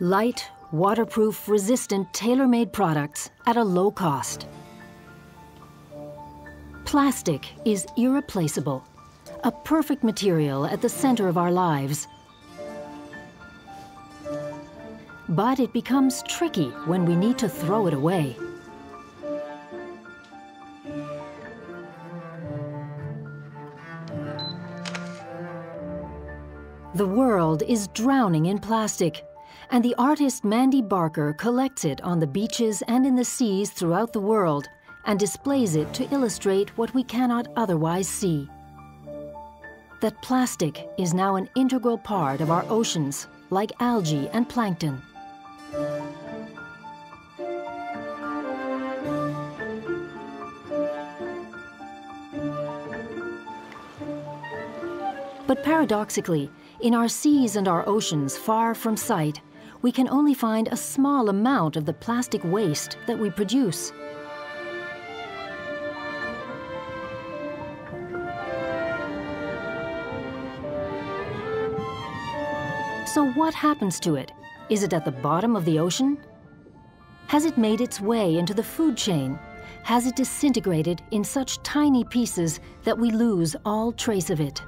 Light, waterproof, resistant, tailor-made products at a low cost. Plastic is irreplaceable, a perfect material at the center of our lives. But it becomes tricky when we need to throw it away. The world is drowning in plastic, and the artist Mandy Barker collects it on the beaches and in the seas throughout the world and displays it to illustrate what we cannot otherwise see. That plastic is now an integral part of our oceans, like algae and plankton. But paradoxically, in our seas and our oceans far from sight, we can only find a small amount of the plastic waste that we produce. So what happens to it? Is it at the bottom of the ocean? Has it made its way into the food chain? Has it disintegrated in such tiny pieces that we lose all trace of it?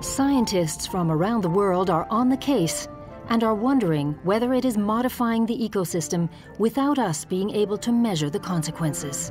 Scientists from around the world are on the case and are wondering whether it is modifying the ecosystem without us being able to measure the consequences.